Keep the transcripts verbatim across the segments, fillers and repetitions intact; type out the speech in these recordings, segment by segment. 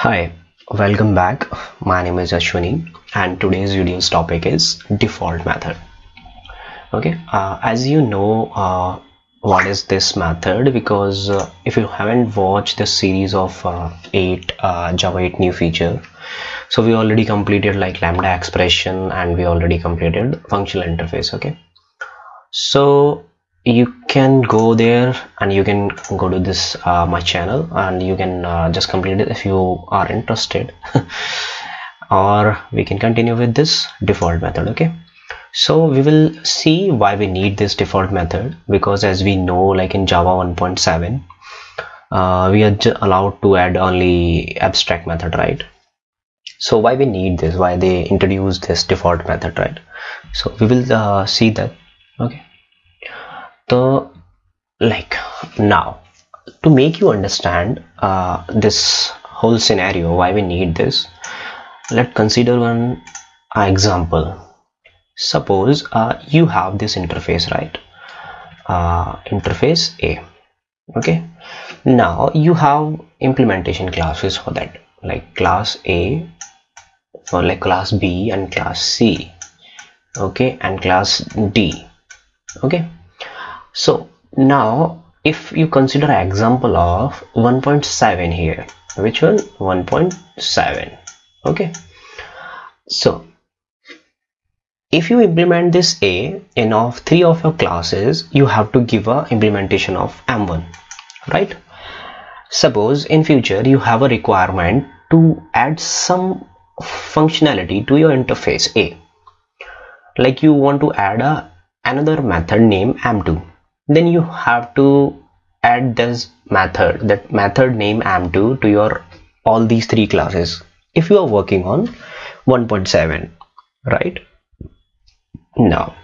Hi, welcome back. My name is Ashwini and today's video's topic is default method. Okay, uh, as you know uh, what is this method, because uh, if you haven't watched the series of uh, eight uh, Java eight new feature, so we already completed like lambda expression and we already completed functional interface. Okay, so you can go there and you can go to this uh, my channel and you can uh, just complete it if you are interested or we can continue with this default method. Okay, so we will see why we need this default method, because as we know, like in Java one point seven uh, we are allowed to add only abstract method, right? So why we need this, why they introduce this default method, right? So we will uh, see that. Okay, so like now to make you understand uh, this whole scenario, why we need this, let's consider one example. Suppose uh, you have this interface, right? Uh, interface A. Okay, now you have implementation classes for that, like class A or like class B and class C, okay, and class D. Okay, so now if you consider an example of one point seven here, which one? one point seven. Okay, so if you implement this A in of three of your classes, you have to give a implementation of M one, right? Suppose in future you have a requirement to add some functionality to your interface A, like you want to add a another method named M two, then you have to add this method, that method name M two, to your all these three classes if you are working on one point seven, right? Now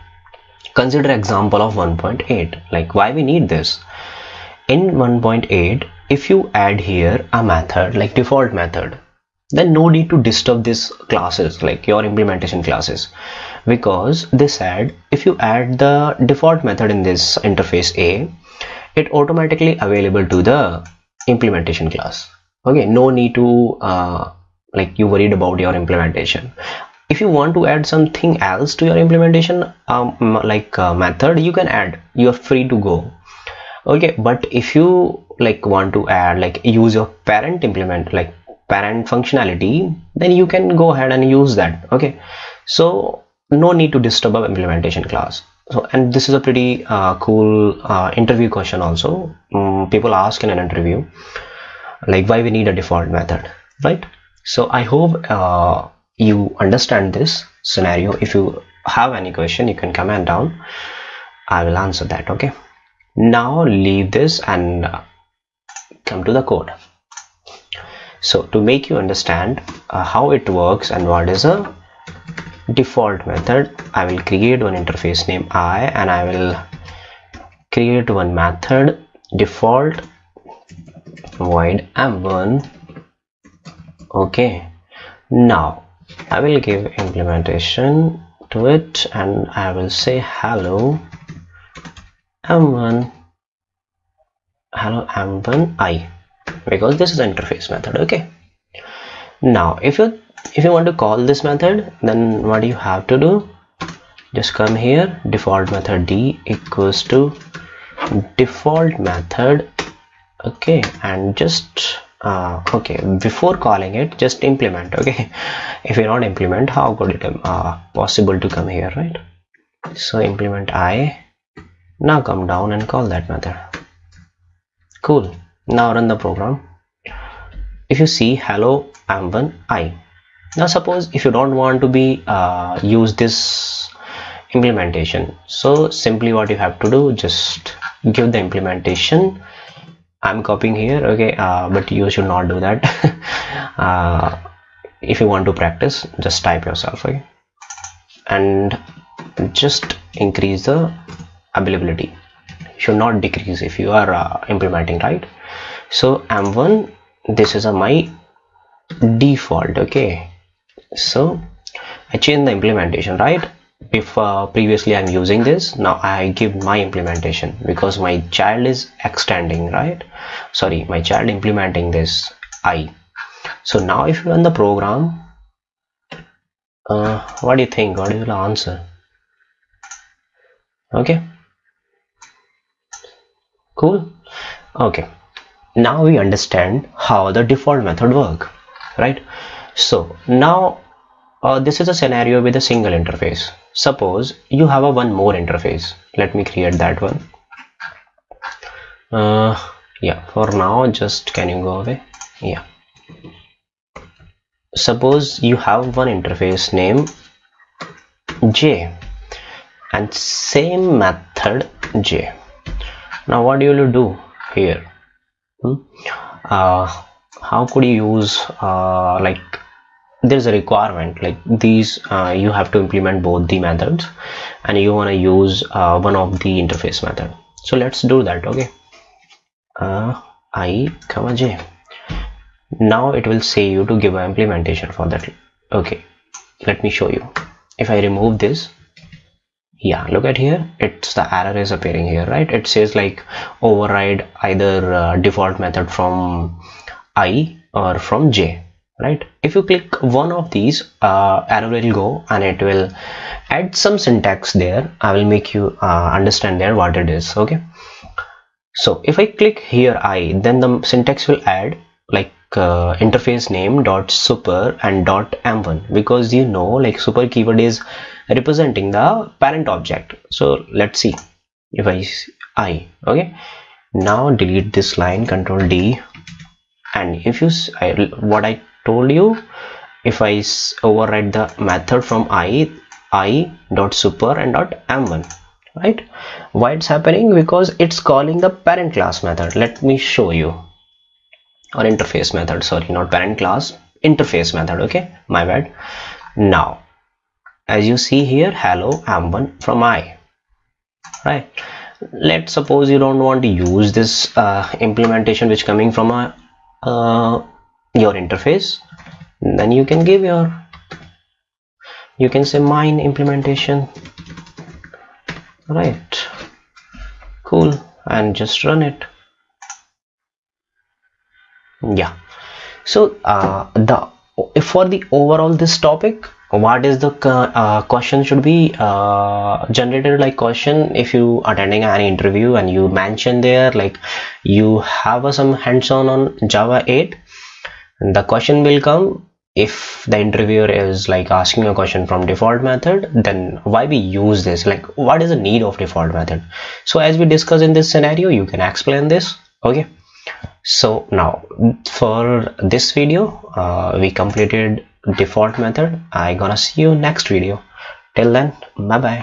consider example of one point eight, like why we need this. In one point eight, if you add here a method like default method, then no need to disturb these classes, like your implementation classes, because they said if you add the default method in this interface A, it automatically available to the implementation class. Okay, no need to uh, like you worried about your implementation. If you want to add something else to your implementation, um, like uh, method, you can add, you are free to go. Okay, but if you like want to add, like use your parent implement, like parent functionality, then you can go ahead and use that. Okay, so no need to disturb our implementation class. So, and this is a pretty uh, cool uh, interview question also. Um, people ask in an interview, like why we need a default method, right? So I hope uh, you understand this scenario. If you have any question, you can comment down, I will answer that. Okay, now leave this and uh, come to the code. So to make you understand uh, how it works and what is a default method, I will create one interface name I and I will create one method default void M one. Okay, now I will give implementation to it and I will say hello M one, hello M one I, because this is interface method. Okay, now if you if you want to call this method, then what you have to do, just come here, default method D equals to default method. Okay, and just uh, okay, before calling it, just implement. Okay, if you not implement, how could it uh, possible to come here, right? So implement I, now come down and call that method. Cool. Now run the program. If you see hello M one I, now suppose if you don't want to be uh, use this implementation, so simply what you have to do, just give the implementation. I'm copying here. Okay, uh, but you should not do that. uh, if you want to practice, just type yourself. Okay, and just increase the availability, should not decrease if you are uh, implementing, right? So M one, this is a my default. Okay, so I change the implementation, right? If uh, previously I'm using this, now I give my implementation, because my child is extending, right? Sorry, my child implementing this I. So now if you run the program, uh, what do you think? What will answer? Okay, cool. Okay, now we understand how the default method work, right? So now uh, this is a scenario with a single interface. Suppose you have a one more interface. Let me create that one. Uh, yeah, for now, just can you go away? Yeah. Suppose you have one interface name J and same method J. Now what you will do here? Hmm? Uh, how could you use uh, like there's a requirement like these uh, you have to implement both the methods and you want to use uh, one of the interface method. So let's do that. Okay, uh, I comma J. Now it will say you to give an implementation for that. Okay, let me show you. If I remove this, yeah, look at here, it's the error is appearing here, right? It says like override either uh, default method from I or from J, right? If you click one of these, uh, error will go and it will add some syntax there. I will make you uh, understand there what it is. Okay, so if I click here I, then the syntax will add like Uh, interface name dot super and dot m one, because you know like super keyword is representing the parent object. So let's see if I I okay, now delete this line, control D, and if you I, what I told you, if I override the method from I I dot super and dot m one, right? Why it's happening? Because it's calling the parent class method. Let me show you. Or interface method, sorry, not parent class, interface method. Okay, my bad. Now as you see here, hello m one from I, right? Let's suppose you don't want to use this uh, implementation which coming from a uh, your interface, then you can give your, you can say mine implementation, right? Cool, and just run it. Yeah, so uh, the for the overall this topic, what is the uh, question should be uh, generated, like question if you attending any interview and you mention there like you have uh, some hands-on on Java eight, the question will come. If the interviewer is like asking a question from default method, then why we use this, like what is the need of default method? So as we discuss in this scenario, you can explain this. Okay, so now for this video uh, we completed default method. I gonna see you next video. Till then, bye bye.